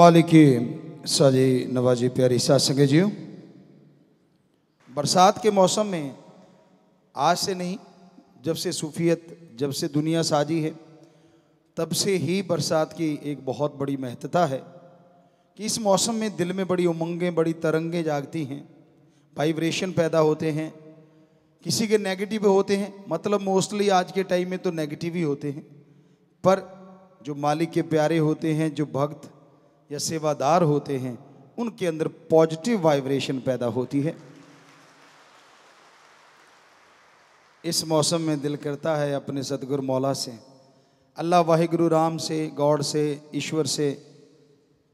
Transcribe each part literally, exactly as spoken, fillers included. मालिकी साजी नवाजी प्यारी साथ संगे जियो। बरसात के मौसम में आज से नहीं, जब से सूफियत, जब से दुनिया साजी है, तब से ही बरसात की एक बहुत बड़ी महत्ता है कि इस मौसम में दिल में बड़ी उमंगें, बड़ी तरंगें जागती हैं, वाइब्रेशन पैदा होते हैं। किसी के नेगेटिव होते हैं, मतलब मोस्टली आज के टाइम में तो नेगेटिव ही होते हैं, पर जो मालिक के प्यारे होते हैं, जो भक्त या सेवादार होते हैं, उनके अंदर पॉजिटिव वाइब्रेशन पैदा होती है। इस मौसम में दिल करता है अपने सतगुरु मौला से, अल्लाह वाहिगुरु राम से, गॉड से, ईश्वर से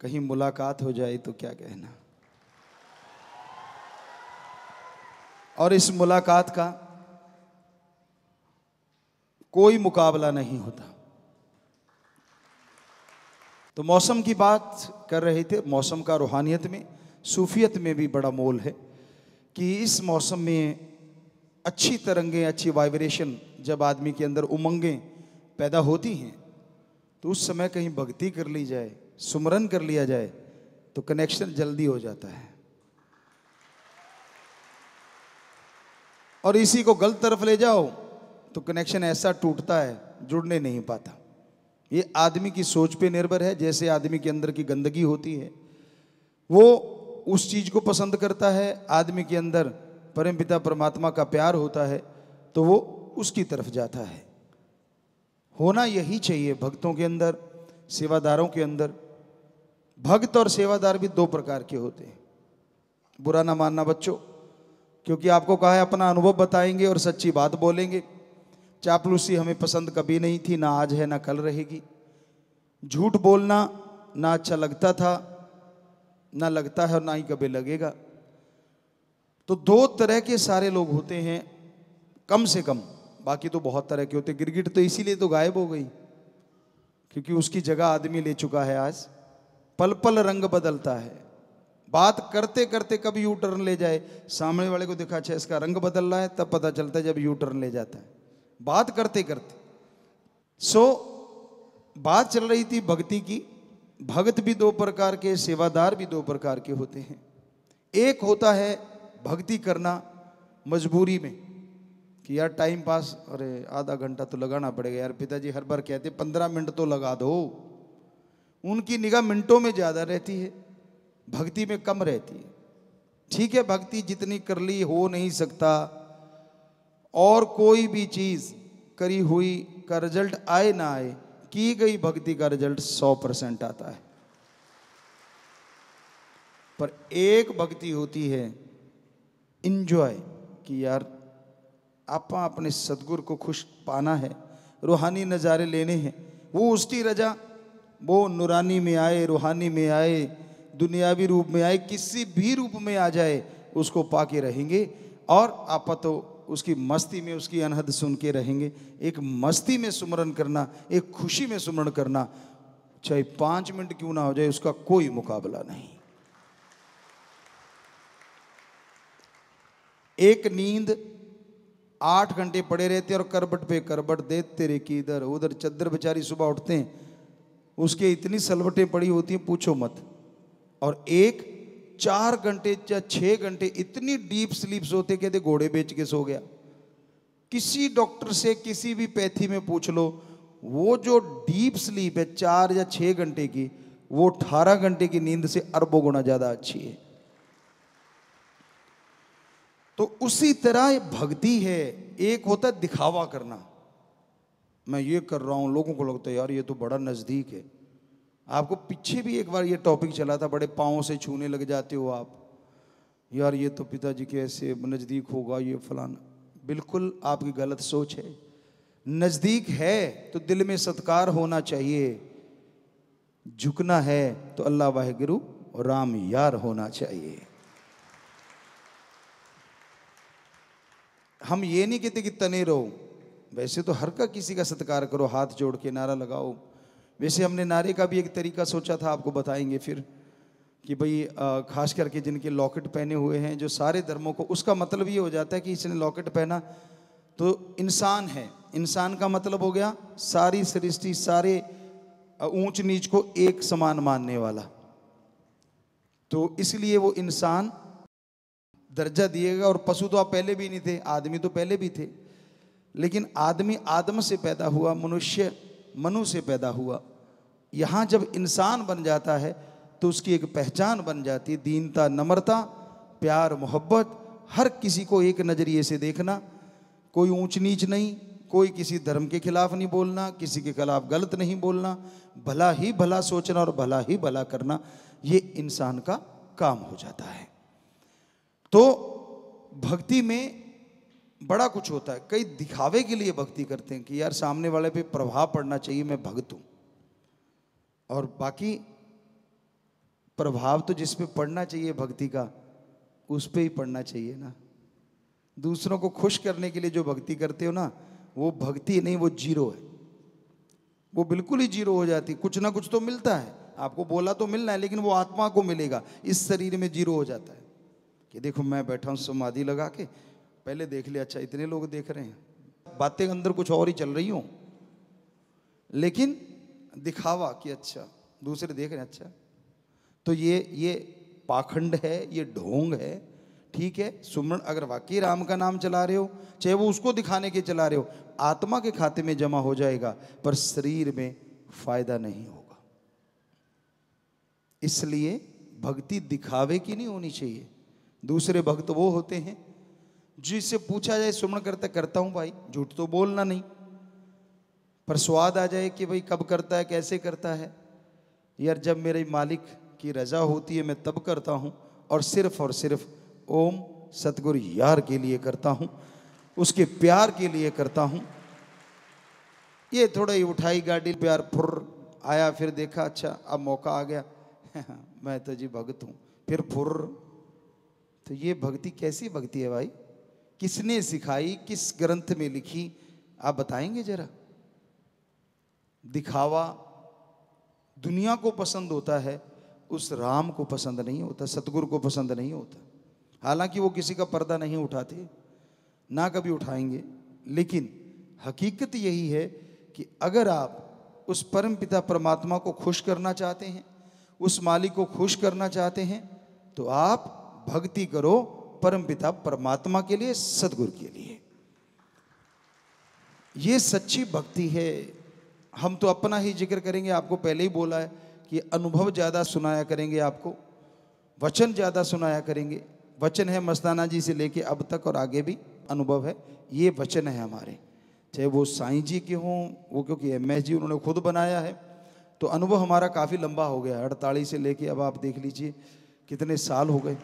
कहीं मुलाकात हो जाए तो क्या कहना। और इस मुलाकात का कोई मुकाबला नहीं होता। तो मौसम की बात कर रहे थे। मौसम का रूहानियत में, सूफियत में भी बड़ा मोल है कि इस मौसम में अच्छी तरंगें, अच्छी वाइब्रेशन, जब आदमी के अंदर उमंगें पैदा होती हैं तो उस समय कहीं भक्ति कर ली जाए, सुमरन कर लिया जाए तो कनेक्शन जल्दी हो जाता है। और इसी को गलत तरफ ले जाओ तो कनेक्शन ऐसा टूटता है, जुड़ने नहीं पाता। ये आदमी की सोच पे निर्भर है। जैसे आदमी के अंदर की गंदगी होती है, वो उस चीज़ को पसंद करता है। आदमी के अंदर परमपिता परमात्मा का प्यार होता है तो वो उसकी तरफ जाता है। होना यही चाहिए भक्तों के अंदर, सेवादारों के अंदर। भक्त और सेवादार भी दो प्रकार के होते हैं। बुरा ना मानना बच्चों, क्योंकि आपको कहा है अपना अनुभव बताएंगे और सच्ची बात बोलेंगे। चापलूसी हमें पसंद कभी नहीं थी, ना आज है ना कल रहेगी। झूठ बोलना ना अच्छा लगता था, ना लगता है और ना ही कभी लगेगा। तो दो तरह के सारे लोग होते हैं कम से कम, बाकी तो बहुत तरह के होते। गिरगिट तो इसीलिए तो गायब हो गई क्योंकि उसकी जगह आदमी ले चुका है। आज पल पल रंग बदलता है, बात करते करते कभी यू टर्न ले जाए, सामने वाले को दिखा अच्छा इसका रंग बदल रहा है, तब पता चलता है जब यू टर्न ले जाता है बात करते करते। सो बात चल रही थी भक्ति की। भक्त भी दो प्रकार के, सेवादार भी दो प्रकार के होते हैं। एक होता है भक्ति करना मजबूरी में कि यार टाइम पास, अरे आधा घंटा तो लगाना पड़ेगा यार, पिताजी हर बार कहते पंद्रह मिनट तो लगा दो। उनकी निगाह मिनटों में ज़्यादा रहती है, भक्ति में कम रहती है। ठीक है, भक्ति जितनी कर ली हो नहीं सकता। और कोई भी चीज़ करी हुई का रिजल्ट आए ना आए, की गई भक्ति का रिजल्ट सौ परसेंट आता है। पर एक भक्ति होती है इंजॉय कि यार आप अपने सतगुरु को खुश पाना है, रूहानी नज़ारे लेने हैं। वो उसकी रजा, वो नूरानी में आए, रूहानी में आए, दुनियावी रूप में आए, किसी भी रूप में आ जाए, उसको पाके रहेंगे। और आपा तो उसकी मस्ती में, उसकी अनहद सुन के रहेंगे। एक मस्ती में सुमरन करना, एक खुशी में सुमरन करना, चाहे पाँच मिनट क्यों ना हो जाए, उसका कोई मुकाबला नहीं। एक नींद आठ घंटे पड़े रहते हैं और करबट पे करबट देते रहे कि इधर उधर चद्दर बेचारी सुबह उठते हैं उसके इतनी सलवटें पड़ी होती हैं पूछो मत। और एक चार घंटे या छः घंटे इतनी डीप स्लीप सोते कहते घोड़े बेच के सो गया। किसी डॉक्टर से, किसी भी पैथी में पूछ लो, वो जो डीप स्लीप है चार या छः घंटे की, वो अठारह घंटे की नींद से अरबों गुना ज़्यादा अच्छी है। तो उसी तरह भक्ति है। एक होता है दिखावा करना, मैं ये कर रहा हूँ, लोगों को लगता है यार ये तो बड़ा नज़दीक है। आपको पीछे भी एक बार ये टॉपिक चला था, बड़े पाँव से छूने लग जाते हो आप, यार ये तो पिताजी के ऐसे नज़दीक होगा, ये फलाना। बिल्कुल आपकी गलत सोच है। नज़दीक है तो दिल में सत्कार होना चाहिए, झुकना है तो अल्लाह वाहिगुरु राम यार होना चाहिए। हम ये नहीं कहते कि तने रहो, वैसे तो हर का किसी का सत्कार करो, हाथ जोड़ के नारा लगाओ। वैसे हमने नारे का भी एक तरीका सोचा था, आपको बताएंगे फिर, कि भाई खास करके जिनके लॉकेट पहने हुए हैं, जो सारे धर्मों को, उसका मतलब ये हो जाता है कि इसने लॉकेट पहना तो इंसान है। इंसान का मतलब हो गया सारी सृष्टि, सारे ऊंच नीच को एक समान मानने वाला। तो इसलिए वो इंसान दर्जा दिएगा। और पशु तो आप पहले भी नहीं थे, आदमी तो पहले भी थे, लेकिन आदमी आदम से पैदा हुआ, मनुष्य मनु से पैदा हुआ। यहाँ जब इंसान बन जाता है तो उसकी एक पहचान बन जाती है, दीनता, नम्रता, प्यार, मोहब्बत, हर किसी को एक नज़रिए से देखना, कोई ऊंच नीच नहीं, कोई किसी धर्म के खिलाफ नहीं बोलना, किसी के खिलाफ गलत नहीं बोलना, भला ही भला सोचना और भला ही भला करना, ये इंसान का काम हो जाता है। तो भक्ति में बड़ा कुछ होता है। कई दिखावे के लिए भक्ति करते हैं कि यार सामने वाले पे प्रभाव पड़ना चाहिए, मैं भक्त हूँ, और बाकी प्रभाव तो जिस पे पड़ना चाहिए भक्ति का उस पे ही पड़ना चाहिए ना। दूसरों को खुश करने के लिए जो भक्ति करते हो ना, वो भक्ति नहीं, वो जीरो है, वो बिल्कुल ही जीरो हो जाती। कुछ ना कुछ तो मिलता है, आपको बोला तो मिलना है, लेकिन वो आत्मा को मिलेगा, इस शरीर में जीरो हो जाता है। कि देखो मैं बैठा हूँ समाधि लगा के, पहले देख लिया अच्छा इतने लोग देख रहे हैं, बातें अंदर कुछ और ही चल रही हों, लेकिन दिखावा कि अच्छा दूसरे देख रहे हैं, अच्छा। तो ये ये पाखंड है, ये ढोंग है, ठीक है। सुमरण अगर वाकई राम का नाम चला रहे हो, चाहे वो उसको दिखाने के चला रहे हो, आत्मा के खाते में जमा हो जाएगा, पर शरीर में फायदा नहीं होगा। इसलिए भक्ति दिखावे की नहीं होनी चाहिए। दूसरे भक्त वो होते हैं जिससे पूछा जाए सुमरण करता, करता हूँ भाई, झूठ तो बोलना नहीं, पर स्वाद आ जाए कि भाई कब करता है, कैसे करता है। यार जब मेरे मालिक की रजा होती है मैं तब करता हूँ, और सिर्फ और सिर्फ ओम सतगुरु यार के लिए करता हूँ, उसके प्यार के लिए करता हूँ। ये थोड़ा ही उठाई गाड़ी, प्यार फुर आया, फिर देखा अच्छा अब मौका आ गया, मैं तो जी भगत हूँ, फिर फुर। तो ये भक्ति कैसी भक्ति है भाई? किसने सिखाई, किस ग्रंथ में लिखी, आप बताएंगे जरा? दिखावा दुनिया को पसंद होता है, उस राम को पसंद नहीं होता, सतगुरु को पसंद नहीं होता। हालांकि वो किसी का पर्दा नहीं उठाते, ना कभी उठाएंगे, लेकिन हकीकत यही है कि अगर आप उस परम पिता परमात्मा को खुश करना चाहते हैं, उस मालिक को खुश करना चाहते हैं, तो आप भक्ति करो परम पिता परमात्मा के लिए, सतगुरु के लिए। ये सच्ची भक्ति है। हम तो अपना ही जिक्र करेंगे, आपको पहले ही बोला है कि अनुभव ज़्यादा सुनाया करेंगे, आपको वचन ज़्यादा सुनाया करेंगे। वचन है मस्ताना जी से लेके अब तक और आगे भी अनुभव है, ये वचन है हमारे, चाहे वो साईं जी के हों, वो क्योंकि एमएसजी उन्होंने खुद बनाया है, तो अनुभव हमारा काफ़ी लंबा हो गया, अड़तालीस से लेके अब आप देख लीजिए कितने साल हो गए।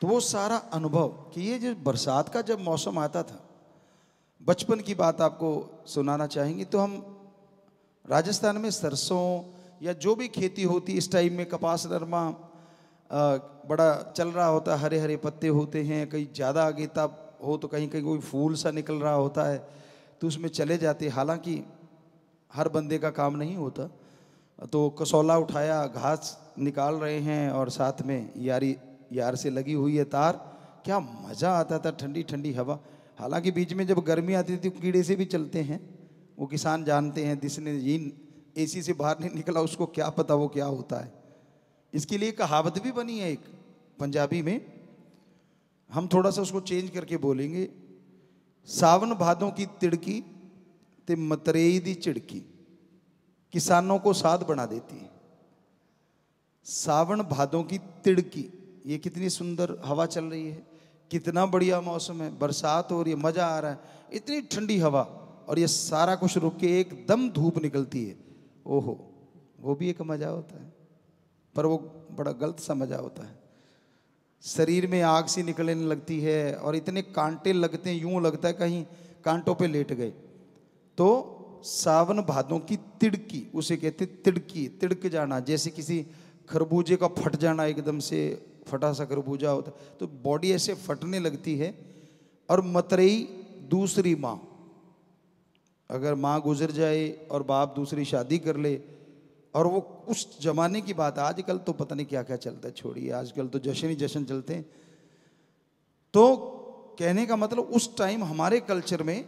तो वो सारा अनुभव कि ये जो बरसात का जब मौसम आता था, बचपन की बात आपको सुनाना चाहेंगे। तो हम राजस्थान में सरसों या जो भी खेती होती इस टाइम में, कपास, नरमा बड़ा चल रहा होता, हरे हरे पत्ते होते हैं, कहीं ज़्यादा आगेता हो तो कहीं कहीं कोई फूल सा निकल रहा होता है, तो उसमें चले जाते। हालांकि हर बंदे का काम नहीं होता, तो कसौला उठाया, घास निकाल रहे हैं और साथ में यारी यार से लगी हुई है तार, क्या मज़ा आता था, ठंडी ठंडी हवा। हालांकि बीच में जब गर्मी आती थी तो कीड़े से भी चलते हैं, वो किसान जानते हैं, जिसने ये एसी से बाहर नहीं निकला उसको क्या पता वो क्या होता है। इसके लिए कहावत भी बनी है एक पंजाबी में, हम थोड़ा सा उसको चेंज करके बोलेंगे, सावन भादों की तिड़की ते मतरेई दी चिड़की किसानों को साध बना देती है। सावन भादों की तिड़की, ये कितनी सुंदर हवा चल रही है, कितना बढ़िया मौसम है, बरसात हो रही है, मज़ा आ रहा है, इतनी ठंडी हवा, और ये सारा कुछ रुक के एकदम धूप निकलती है। ओहो, वो भी एक मज़ा होता है, पर वो बड़ा गलत सा मज़ा होता है। शरीर में आग सी निकलने लगती है और इतने कांटे लगते हैं, यूँ लगता है कहीं कांटों पे लेट गए। तो सावन भादों की तिड़की, उसे कहते तिड़की, तिड़क जाना, जैसे किसी खरबूजे का फट जाना, एकदम से फटा सा खरबूजा होता, तो बॉडी ऐसे फटने लगती है। और मतरई दूसरी माँ, अगर माँ गुजर जाए और बाप दूसरी शादी कर ले, और वो उस जमाने की बात, आजकल तो पता नहीं क्या क्या चलता है, छोड़िए, आजकल तो जश्न ही जश्न चलते हैं। तो कहने का मतलब उस टाइम हमारे कल्चर में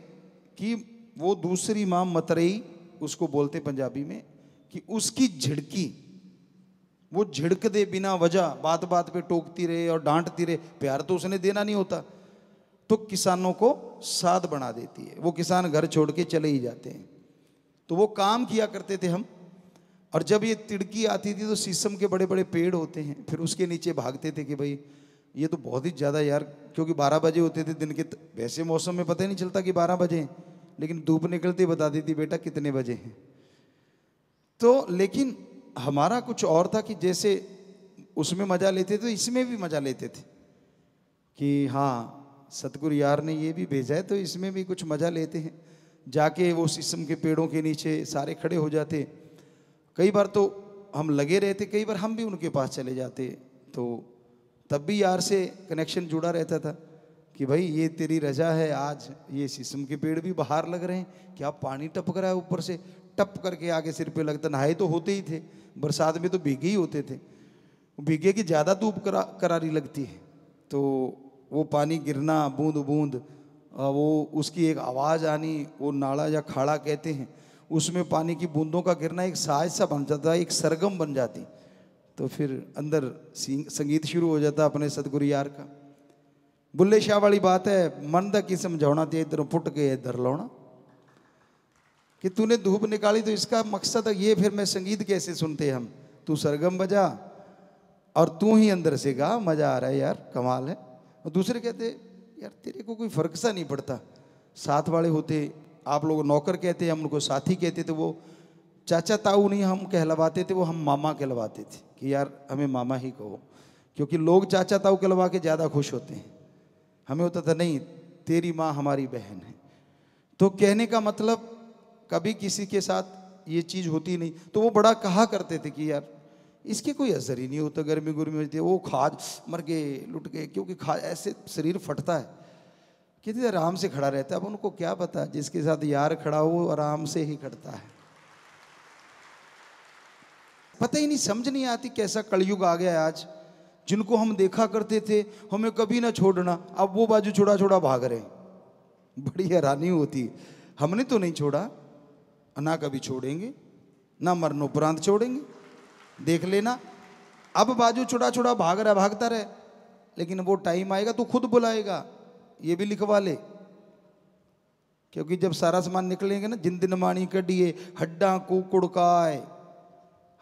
कि वो दूसरी माँ मतरई, उसको बोलते पंजाबी में, कि उसकी झिड़की, वो झिड़क दे बिना वजह, बात बात पे टोकती रहे और डांटती रहे, प्यार तो उसने देना नहीं होता, तो किसानों को साध बना देती है। वो किसान घर छोड़ के चले ही जाते हैं। तो वो काम किया करते थे हम। और जब ये तिड़की आती थी तो शीशम के बड़े बड़े पेड़ होते हैं, फिर उसके नीचे भागते थे कि भाई ये तो बहुत ही ज़्यादा यार, क्योंकि बारह बजे होते थे दिन के, वैसे मौसम में पता ही नहीं चलता कि बारह बजे हैं, लेकिन धूप निकलती बता देती बेटा कितने बजे हैं। तो लेकिन हमारा कुछ और था कि जैसे उसमें मज़ा लेते थे तो इसमें भी मज़ा लेते थे कि हाँ सतगुरु यार ने ये भी भेजा है तो इसमें भी कुछ मज़ा लेते हैं। जाके वो शीशम के पेड़ों के नीचे सारे खड़े हो जाते, कई बार तो हम लगे रहते, कई बार हम भी उनके पास चले जाते, तो तब भी यार से कनेक्शन जुड़ा रहता था कि भाई ये तेरी रजा है, आज ये शीशम के पेड़ भी बाहर लग रहे हैं, क्या पानी टपक रहा है ऊपर से, टप करके आगे सिर पे लगता। नहाए तो होते ही थे, बरसात में तो भीगे ही होते थे, भीगे की ज़्यादा धूप करा करारी लगती है, तो वो पानी गिरना बूंद बूंद, वो उसकी एक आवाज़ आनी, वो नाला या खाड़ा कहते हैं, उसमें पानी की बूंदों का गिरना एक साज सा बन जाता, एक सरगम बन जाती, तो फिर अंदर संगीत शुरू हो जाता अपने सतगुरु यार का। बुल्ले शाह वाली बात है, मन दा की समझाना ते इधर फुट के इधर लौना, कि तूने धूप निकाली तो इसका मकसद ये, फिर मैं संगीत कैसे सुनते हम, तू सरगम बजा और तू ही अंदर से गा, मज़ा आ रहा है यार, कमाल है। और दूसरे कहते यार तेरे को कोई फर्क सा नहीं पड़ता। साथ वाले होते, आप लोग नौकर कहते हैं, हम उनको साथी कहते थे, वो चाचा ताऊ नहीं हम कहलवाते थे, वो हम मामा कहलवाते थे कि यार हमें मामा ही कहो, क्योंकि लोग चाचा ताऊ कहलवा के ज़्यादा खुश होते हैं। हमें होता था नहीं, तेरी माँ हमारी बहन है। तो कहने का मतलब कभी किसी के साथ ये चीज़ होती नहीं, तो वो बड़ा कहा करते थे कि यार इसके कोई असर ही नहीं होता, गर्मी गर्मी होती है, वो खाद मर गए लुट गए, क्योंकि खा ऐसे शरीर फटता है, कितने आराम से खड़ा रहता है। अब उनको क्या पता, जिसके साथ यार खड़ा हो आराम से ही खड़ता है, पता ही नहीं, समझ नहीं आती कैसा कलयुग आ गया है आज। जिनको हम देखा करते थे हमें कभी ना छोड़ना, अब वो बाजू छोड़ा छोड़ा भाग रहे, बड़ी हैरानी होती। हमने तो नहीं छोड़ा, ना कभी छोड़ेंगे, ना मरणोपरांत छोड़ेंगे, देख लेना। अब बाजू छोड़ा छोड़ा भाग रहा, भागता रहे, लेकिन वो टाइम आएगा तो खुद बुलाएगा, ये भी लिखवा ले, क्योंकि जब सारा सामान निकलेंगे ना, जिंदन माणी कढ़िए हड्डा को कुड़काए,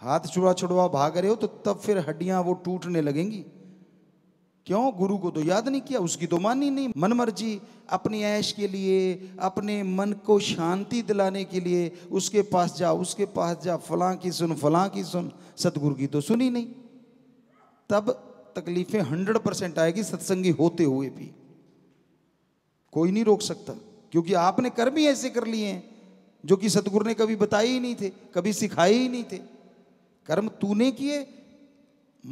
हाथ छुड़ा छुड़वा भाग रहे हो तो तब फिर हड्डियां वो टूटने लगेंगी। क्यों, गुरु को तो याद नहीं किया, उसकी तो मानी नहीं। मन मर्जी अपनी ऐश के लिए, अपने मन को शांति दिलाने के लिए, उसके पास जा उसके पास जा फलां की सुन फलां की सुन, सतगुरु की तो सुनी नहीं। तब तकलीफें हंड्रेड परसेंट आएगी, सत्संगी होते हुए भी कोई नहीं रोक सकता, क्योंकि आपने कर्म ही ऐसे कर लिए हैं जो कि सतगुरु ने कभी बताए ही नहीं थे, कभी सिखाए ही नहीं थे। कर्म तूने किए,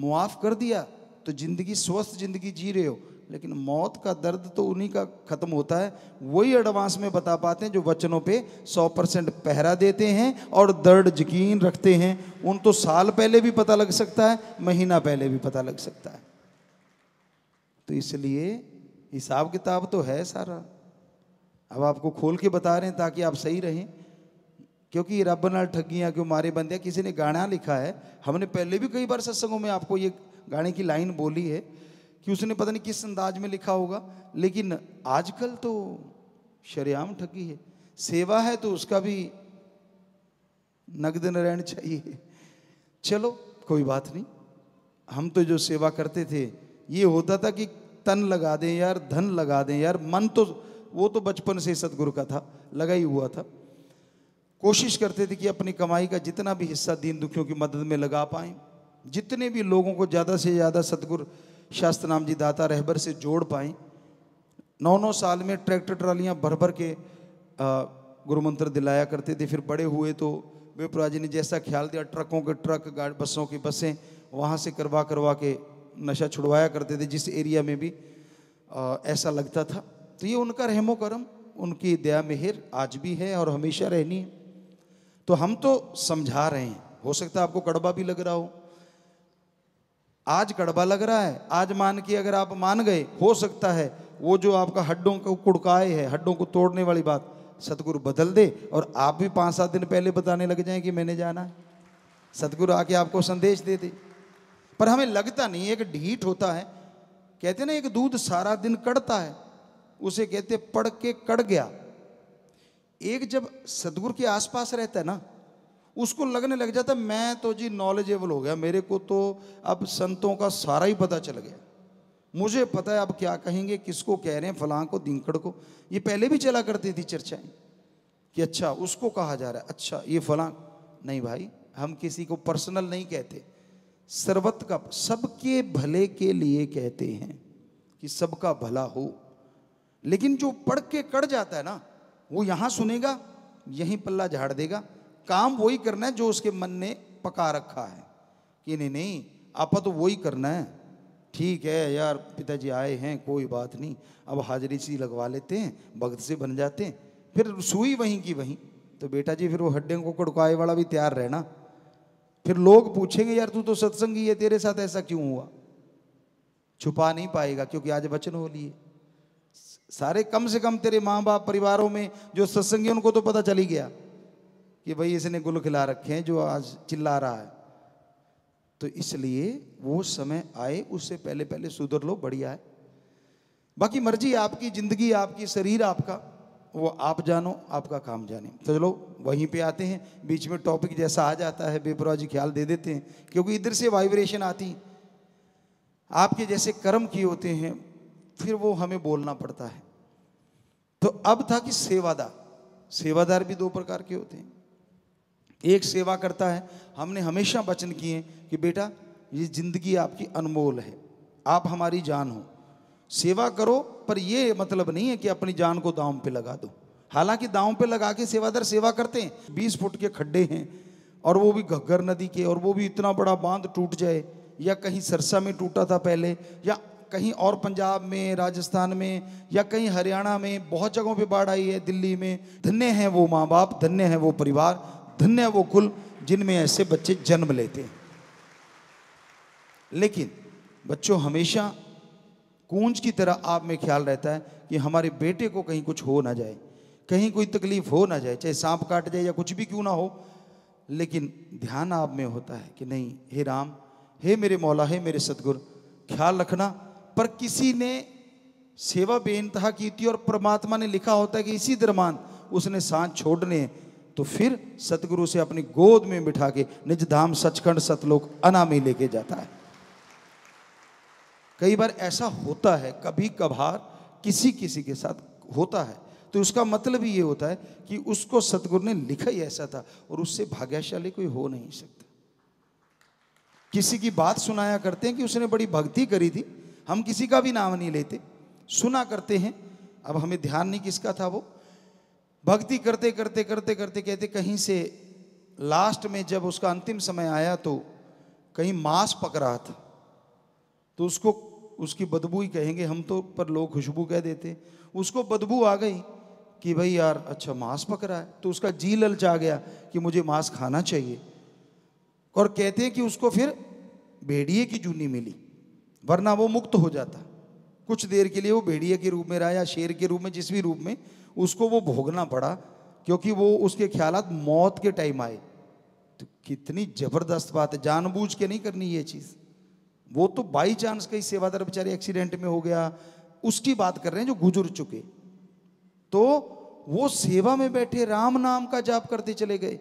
मुआफ कर दिया, तो जिंदगी स्वस्थ जिंदगी जी रहे हो, लेकिन मौत का दर्द तो उन्हीं का खत्म होता है। वही एडवांस में बता पाते हैं जो वचनों पे सौ परसेंट पहरा देते हैं और दर्द यकीन रखते हैं। उन तो साल पहले भी पता लग सकता है, महीना पहले भी पता लग सकता है। तो इसलिए हिसाब किताब तो है सारा, अब आपको खोल के बता रहे हैं ताकि आप सही रहें, क्योंकि रब नाल ठगियाँ क्यों मारे बंदे। किसी ने गाना लिखा है, हमने पहले भी कई बार सत्संगों में आपको ये गाने की लाइन बोली है कि उसने पता नहीं किस अंदाज में लिखा होगा, लेकिन आजकल तो शरेआम ठगी है। सेवा है तो उसका भी नगद नारायण चाहिए। चलो कोई बात नहीं, हम तो जो सेवा करते थे ये होता था कि तन लगा दें यार, धन लगा दें यार, मन तो वो तो बचपन से सतगुरु का था, लगा ही हुआ था। कोशिश करते थे कि अपनी कमाई का जितना भी हिस्सा दीन दुखियों की मदद में लगा पाएं, जितने भी लोगों को ज़्यादा से ज़्यादा सतगुरु शास्त्र नाम जी दाता रहबर से जोड़ पाएं। नौ नौ साल में ट्रैक्टर ट्रालियाँ भर भर के गुरु मंत्र दिलाया करते थे। फिर बड़े हुए तो विप्रा जी ने जैसा ख्याल दिया, ट्रकों के ट्रक, गाड़ी बसों की बसें, वहाँ से करवा करवा के नशा छुड़वाया करते थे, जिस एरिया में भी आ, ऐसा लगता था। तो ये उनका रहमो करम, उनकी दया मेहर आज भी है और हमेशा रहनी है। तो हम तो समझा रहे हैं, हो सकता है आपको कड़वा भी लग रहा हो, आज कड़वा लग रहा है, आज मान के अगर आप मान गए, हो सकता है वो जो आपका हड्डों को कुड़काए है, हड्डों को तोड़ने वाली बात सतगुरु बदल दे, और आप भी पाँच सात दिन पहले बताने लग जाएं कि मैंने जाना है। सतगुरु आके आपको संदेश दे दे पर हमें लगता नहीं, एक ढीठ होता है। कहते ना, एक दूध सारा दिन कड़ता है, उसे कहते पड़ के कड़ गया। एक जब सद्गुरु के आसपास रहता है ना, उसको लगने लग जाता है मैं तो जी नॉलेजेबल हो गया, मेरे को तो अब संतों का सारा ही पता चल गया, मुझे पता है अब क्या कहेंगे, किसको कह रहे हैं, फलां को दिंकड़ को। ये पहले भी चला करती थी चर्चाएं कि अच्छा उसको कहा जा रहा है, अच्छा ये फलां। नहीं भाई, हम किसी को पर्सनल नहीं कहते, सर्वत का, सबके भले के लिए कहते हैं कि सबका भला हो। लेकिन जो पढ़ के कड़ जाता है ना, वो यहाँ सुनेगा, यहीं पल्ला झाड़ देगा। काम वही करना है जो उसके मन ने पका रखा है कि नहीं नहीं आपा तो वही करना है। ठीक है यार, पिताजी आए हैं, कोई बात नहीं, अब हाजिरी सी लगवा लेते हैं, भक्त से बन जाते हैं। फिर सुई वहीं की वहीं। तो बेटा जी, फिर वो हड्डियों को कड़काए वाला भी तैयार रहना। फिर लोग पूछेंगे यार तू तो सत्संगी है, तेरे साथ ऐसा क्यों हुआ? छुपा नहीं पाएगा, क्योंकि आज वचन हो लिए। सारे कम से कम तेरे माँ बाप परिवारों में जो सत्संगी, उनको तो पता चल ही गया कि भाई इसने गुल खिला रखे हैं जो आज चिल्ला रहा है। तो इसलिए वो समय आए उससे पहले पहले सुधर लो, बढ़िया है। बाकी मर्जी आपकी, जिंदगी आपकी, शरीर आपका, वो आप जानो, आपका काम जाने। तो चलो वहीं पे आते हैं। बीच में टॉपिक जैसा आ जाता है, बेपरवाह जी ख्याल दे देते हैं, क्योंकि इधर से वाइब्रेशन आती। आपके जैसे कर्म किए होते हैं, फिर वो हमें बोलना पड़ता है। तो अब था कि सेवादार, सेवादार भी दो प्रकार के होते हैं। एक सेवा करता है, हमने हमेशा वचन किए कि बेटा ये जिंदगी आपकी अनमोल है, आप हमारी जान हो, सेवा करो। पर ये मतलब नहीं है कि अपनी जान को दांव पे लगा दो। हालांकि दांव पे लगा के सेवादार सेवा करते हैं। बीस फुट के खड्डे हैं, और वो भी घग्गर नदी के, और वो भी इतना बड़ा बांध टूट जाए, या कहीं सरसा में टूटा था पहले, या कहीं और पंजाब में, राजस्थान में, या कहीं हरियाणा में, बहुत जगहों पे बाढ़ आई है, दिल्ली में। धन्य है वो माँ बाप, धन्य है वो परिवार, धन्य है वो कुल जिनमें ऐसे बच्चे जन्म लेते हैं। लेकिन बच्चों, हमेशा कूंज की तरह आप में ख्याल रहता है कि हमारे बेटे को कहीं कुछ हो ना जाए, कहीं कोई तकलीफ हो ना जाए, चाहे सांप काट जाए या कुछ भी क्यों ना हो। लेकिन ध्यान आप में होता है कि नहीं, हे राम, हे मेरे मौला, हे मेरे सतगुरु, ख्याल रखना। पर किसी ने सेवा बेइंतहा की थी, और परमात्मा ने लिखा होता है कि इसी दरमान उसने सांस छोड़ने, तो फिर सतगुरु से अपनी गोद में बिठा के निज धाम सचखंड सतलोक अनामी लेके जाता है। कई बार ऐसा होता है, कभी कभार किसी किसी के साथ होता है। तो उसका मतलब ही ये होता है कि उसको सतगुरु ने लिखा ही ऐसा था, और उससे भाग्यशाली कोई हो नहीं सकता। किसी की बात सुनाया करते हैं कि उसने बड़ी भक्ति करी थी, हम किसी का भी नाम नहीं लेते, सुना करते हैं। अब हमें ध्यान नहीं किसका था। वो भक्ति करते करते करते करते कहते कहीं से लास्ट में जब उसका अंतिम समय आया, तो कहीं मांस पक रहा था, तो उसको उसकी बदबू ही कहेंगे हम तो, पर लोग खुशबू कह देते। उसको बदबू आ गई कि भाई यार अच्छा मांस पक रहा है, तो उसका जी ललचा गया कि मुझे मांस खाना चाहिए। और कहते हैं कि उसको फिर भेड़िए की जूनी मिली, वरना वो मुक्त हो जाता। कुछ देर के लिए वो भेड़िए के रूप में रहा, या शेर के रूप में, जिस भी रूप में उसको वो भोगना पड़ा, क्योंकि वो उसके ख्यालात मौत के टाइम आए। तो कितनी ज़बरदस्त बात है, जानबूझ के नहीं करनी ये चीज़। वो तो बाई चांस कहीं सेवादार बेचारे एक्सीडेंट में हो गया, उसकी बात कर रहे हैं जो गुजर चुके। तो वो सेवा में बैठे राम नाम का जाप करते चले गए,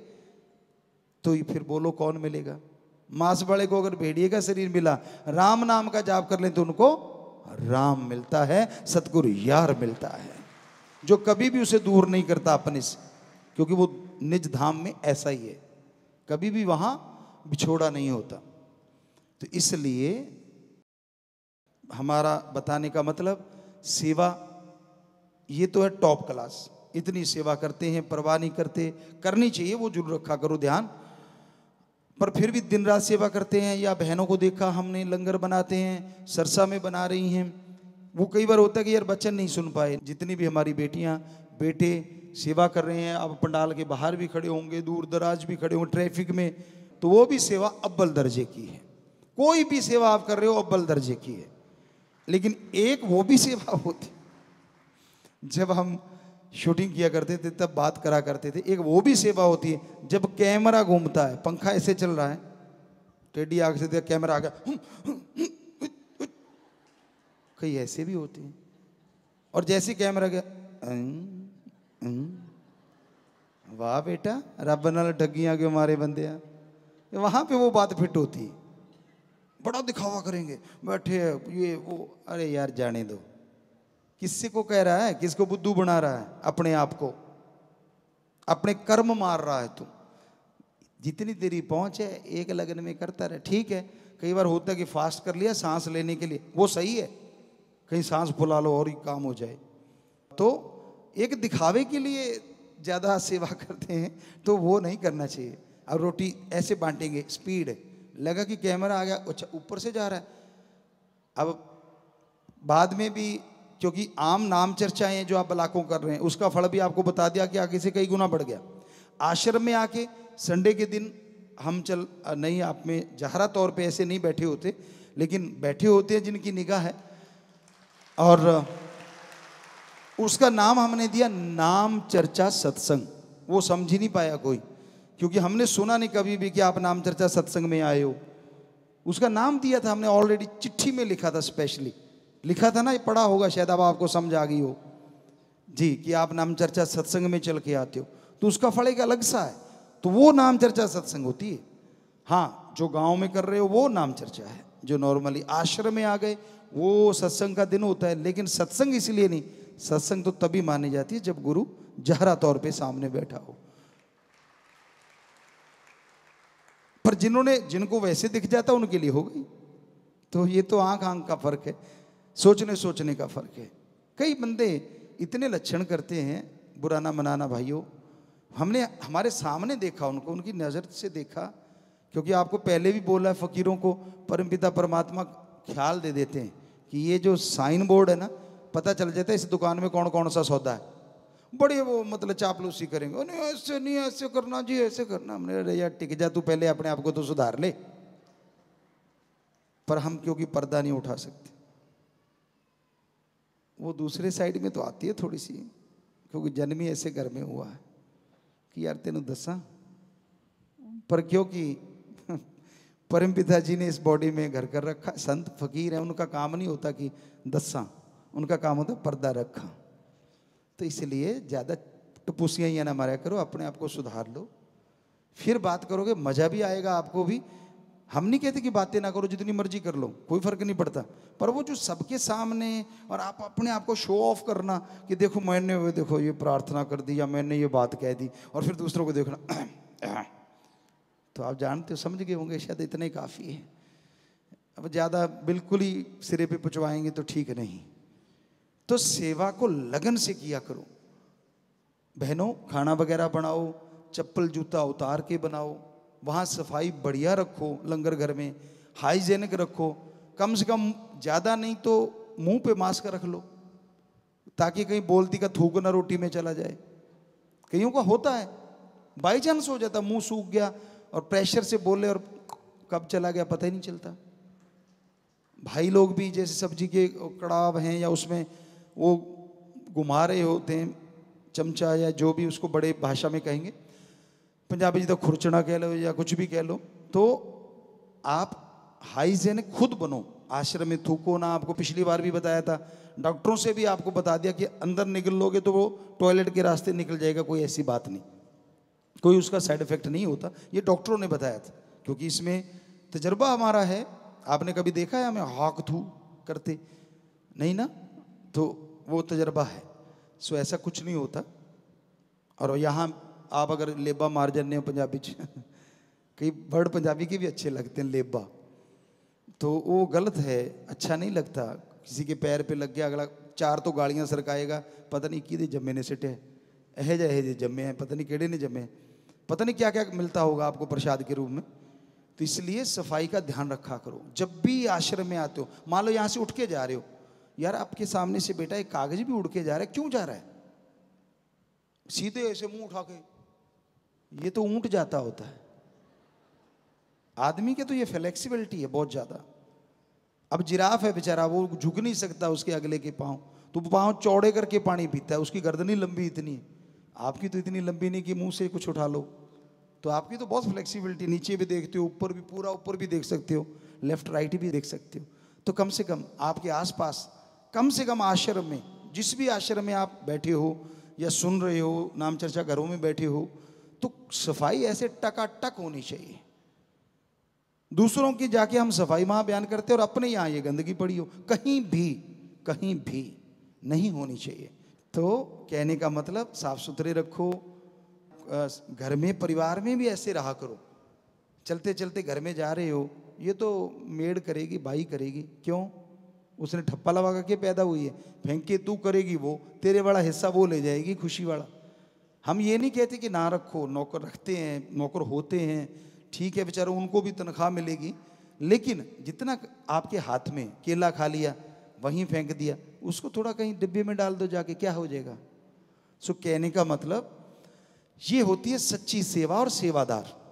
तो ये फिर बोलो कौन मिलेगा? मांस बड़े को अगर भेड़िए का शरीर मिला, राम नाम का जाप कर ले तो उनको राम मिलता है, सतगुरु यार मिलता है, जो कभी भी उसे दूर नहीं करता अपने से, क्योंकि वो निज धाम में ऐसा ही है, कभी भी वहां बिछोड़ा नहीं होता। तो इसलिए हमारा बताने का मतलब, सेवा ये तो है टॉप क्लास, इतनी सेवा करते हैं, परवाह नहीं करते, करनी चाहिए वो जरूर, रखा करो ध्यान। पर फिर भी दिन रात सेवा करते हैं, या बहनों को देखा हमने लंगर बनाते हैं, सरसा में बना रही हैं। वो कई बार होता है कि यार बच्चन नहीं सुन पाए, जितनी भी हमारी बेटियां बेटे सेवा कर रहे हैं, अब पंडाल के बाहर भी खड़े होंगे, दूर दराज भी खड़े होंगे, ट्रैफिक में, तो वो भी सेवा अव्वल दर्जे की है। कोई भी सेवा आप कर रहे हो अव्वल दर्जे की है, लेकिन एक वो भी सेवा होती। जब हम शूटिंग किया करते थे तब बात करा करते थे, एक वो भी सेवा होती है जब कैमरा घूमता है, पंखा ऐसे चल रहा है, टेढ़ी आंख से देखा कैमरा आ गया, कई ऐसे भी होते हैं। और जैसे कैमरा गया, वाह बेटा रब नाल ठगियां क्यों मारे बंदे, वहां पे वो बात फिट होती। बड़ा दिखावा करेंगे, बैठे ये वो, अरे यार जाने दो। किसी को कह रहा है, किसको बुद्धू बना रहा है, अपने आप को, अपने कर्म मार रहा है तुम। जितनी तेरी पहुंच है एक लगन में करता रहे, ठीक है। कई बार होता है कि फास्ट कर लिया सांस लेने के लिए, वो सही है, कहीं सांस फुला लो और ही काम हो जाए। तो एक दिखावे के लिए ज़्यादा सेवा करते हैं तो वो नहीं करना चाहिए। अब रोटी ऐसे बांटेंगे, स्पीड लगा कि कैमरा आ गया, अच्छा ऊपर से जा रहा है। अब बाद में भी क्योंकि आम नाम चर्चाएं जो आप बलाकों कर रहे हैं, उसका फल भी आपको बता दिया कि आगे से कई गुना बढ़ गया। आश्रम में आके संडे के दिन हम चल नहीं, आप में जहरा तौर पे ऐसे नहीं बैठे होते, लेकिन बैठे होते हैं जिनकी निगाह है। और उसका नाम हमने दिया नाम चर्चा सत्संग। वो समझ ही नहीं पाया कोई, क्योंकि हमने सुना नहीं कभी भी कि आप नाम चर्चा सत्संग में आए हो। उसका नाम दिया था हमने, ऑलरेडी चिट्ठी में लिखा था, स्पेशली लिखा था ना, ये पढ़ा होगा शायद, अब आपको समझ आ गई हो जी कि आप नाम चर्चा सत्संग में चल के आते हो तो उसका फल एक अलग सा है। तो वो नाम चर्चा सत्संग होती है। हाँ, जो गांव में कर रहे हो वो नाम चर्चा है, जो नॉर्मली आश्रम में आ गए वो सत्संग का दिन होता है। लेकिन सत्संग इसलिए नहीं, सत्संग तो तभी मानी जाती है जब गुरु जहरा तौर पे सामने बैठा हो। पर जिन्होंने जिनको वैसे दिख जाता उनके लिए हो गई। तो ये तो आंख आंख का फर्क है, सोचने सोचने का फर्क है। कई बंदे इतने लक्षण करते हैं, बुरा ना मनाना भाइयों, हमने हमारे सामने देखा उनको, उनकी नज़र से देखा। क्योंकि आपको पहले भी बोला है, फकीरों को परमपिता परमात्मा ख्याल दे देते हैं कि ये जो साइन बोर्ड है ना, पता चल जाता है इस दुकान में कौन कौन सा सौदा है। बड़े वो मतलब चापलूसी करेंगे, नहीं ऐसे नहीं ऐसे करना जी, ऐसे करना। हमने अरे यार टिक जा, तू पहले अपने आप को तो सुधार ले। पर हम क्योंकि पर्दा नहीं उठा सकते, वो दूसरे साइड में तो आती है थोड़ी सी, क्योंकि जन्म ही ऐसे घर में हुआ है कि यार तेनू दसा। पर क्योंकि परम पिता जी ने इस बॉडी में घर कर रखा, संत फकीर है, उनका काम नहीं होता कि दसा, उनका काम होता पर्दा रखा। तो इसलिए ज़्यादा टपूसियाँ या ना मारा करो, अपने आप को सुधार लो, फिर बात करोगे, मज़ा भी आएगा आपको भी। हम नहीं कहते कि बातें ना करो, जितनी मर्जी कर लो, कोई फर्क नहीं पड़ता। पर वो जो सबके सामने, और आप अपने आप को शो ऑफ करना कि देखो मैंने वो देखो ये प्रार्थना कर दी, या मैंने ये बात कह दी, और फिर दूसरों को देखना। तो आप जानते हो, समझ गए होंगे शायद, इतने काफ़ी है। अब ज़्यादा बिल्कुल ही सिरे पर पहुँचवाएंगे तो ठीक नहीं। तो सेवा को लगन से किया करो बहनों। खाना वगैरह बनाओ, चप्पल जूता उतार के बनाओ, वहाँ सफाई बढ़िया रखो, लंगर घर में हाइजेनिक रखो। कम से कम ज़्यादा नहीं तो मुंह पे मास्क रख लो, ताकि कहीं बोलती का थूक ना रोटी में चला जाए। कईयों का होता है बाई चांस हो जाता, मुंह सूख गया और प्रेशर से बोले और कब चला गया पता ही नहीं चलता। भाई लोग भी जैसे सब्जी के कड़ाव हैं या उसमें वो घुमा रहे होते हैं चमचा, या जो भी उसको बड़े भाषा में कहेंगे, पंजाबी जी तो खुरचना कह लो या कुछ भी कह लो। तो आप हाइजेनिक खुद बनो, आश्रम में थूको ना। आपको पिछली बार भी बताया था, डॉक्टरों से भी आपको बता दिया कि अंदर निकल लोगे तो वो टॉयलेट के रास्ते निकल जाएगा, कोई ऐसी बात नहीं, कोई उसका साइड इफेक्ट नहीं होता। ये डॉक्टरों ने बताया था, क्योंकि इसमें तजर्बा हमारा है। आपने कभी देखा है हमें हाक थू करते नहीं ना, तो वो तजर्बा है। सो ऐसा कुछ नहीं होता। और यहाँ आप अगर लेबा मार जाने हो पंजाबी, कई वर्ड पंजाबी के भी अच्छे लगते हैं, लेबा, तो वो गलत है, अच्छा नहीं लगता। किसी के पैर पे लग गया, अगला चार तो गालियाँ सरकाएगा, पता नहीं किहदे जम्मे ने सिटे, यह जहे जे जम्मे हैं, पता नहीं किहड़े ने जम्मे, पता नहीं क्या क्या मिलता होगा आपको प्रसाद के रूप में। तो इसलिए सफाई का ध्यान रखा करो। जब भी आश्रम में आते हो, मान लो यहाँ से उठ के जा रहे हो, यार आपके सामने से बेटा एक कागज भी उड़ के जा रहा है, क्यों जा रहा है? सीधे ऐसे मुंह उठा के, ये तो ऊंट जाता होता है आदमी के। तो ये फ्लेक्सिबिलिटी है बहुत ज़्यादा। अब जिराफ है बेचारा, वो झुक नहीं सकता उसके अगले के पाँव, तो पाँव चौड़े करके पानी पीता है, उसकी गर्दनी लंबी इतनी है। आपकी तो इतनी लंबी नहीं कि मुंह से कुछ उठा लो, तो आपकी तो बहुत फ्लेक्सिबिलिटी, नीचे भी देखते हो, ऊपर भी, पूरा ऊपर भी देख सकते हो, लेफ्ट राइट भी देख सकते हो। तो कम से कम आपके आसपास, कम से कम आश्रम में, जिस भी आश्रम में आप बैठे हो या सुन रहे हो, नाम चर्चा घरों में बैठे हो, तो सफाई ऐसे टकाटक होनी चाहिए। दूसरों की जाके हम सफाई वहाँ बयान करते हैं और अपने यहाँ ये गंदगी पड़ी हो, कहीं भी कहीं भी नहीं होनी चाहिए। तो कहने का मतलब साफ सुथरे रखो, घर में परिवार में भी ऐसे रहा करो। चलते चलते घर में जा रहे हो, ये तो मेड करेगी, भाई करेगी, क्यों? उसने ठप्पा लगा के पैदा हुई है, फेंक के तू करेगी, वो तेरे वाला हिस्सा वो ले जाएगी, खुशी वाला। हम ये नहीं कहते कि ना रखो, नौकर रखते हैं, नौकर होते हैं, ठीक है बेचारों, उनको भी तनख्वाह मिलेगी, लेकिन जितना आपके हाथ में, केला खा लिया वहीं फेंक दिया, उसको थोड़ा कहीं डिब्बे में डाल दो जाके, क्या हो जाएगा। सो कहने का मतलब ये होती है सच्ची सेवा और सेवादार।